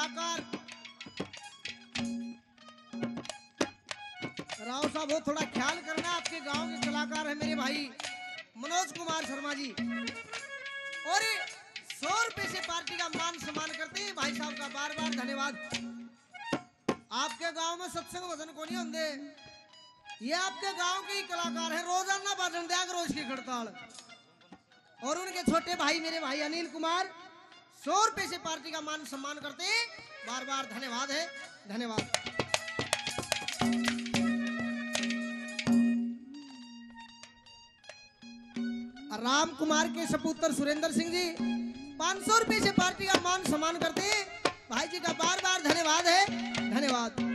कलाकार राव साहब, वो थोड़ा ख्याल करना। आपके गांव के कलाकार है मेरे भाई मनोज कुमार शर्मा जी, और 100 रुपए से पार्टी का मान सम्मान करते हैं। भाई साहब का बार बार धन्यवाद। आपके गांव में सत्संग भजन को नहीं होंगे, ये आपके गांव के ही कलाकार है। रोजाना भजन दिया करो इसकी हड़ताल। और उनके छोटे भाई मेरे भाई अनिल कुमार 100 रुपए से पार्टी का मान सम्मान करते हैं। बार बार धन्यवाद है, धन्यवाद। राम कुमार के सपुत्र सुरेंद्र सिंह जी 500 रुपए से पार्टी का मान सम्मान करते हैं। भाई जी का बार बार धन्यवाद है, धन्यवाद।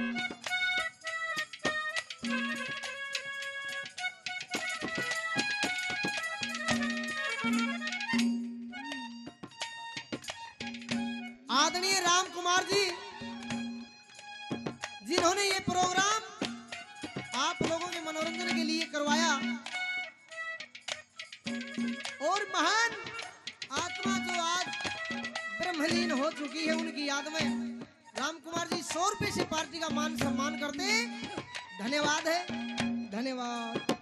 आदरणीय राम कुमार जी, जिन्होंने ये प्रोग्राम आप लोगों के मनोरंजन के लिए करवाया, और महान आत्मा जो आज ब्रह्मलीन हो चुकी है, उनकी याद में राम कुमार जी 100 रुपए से पार्टी का मान सम्मान करते हैं। धन्यवाद है, धन्यवाद।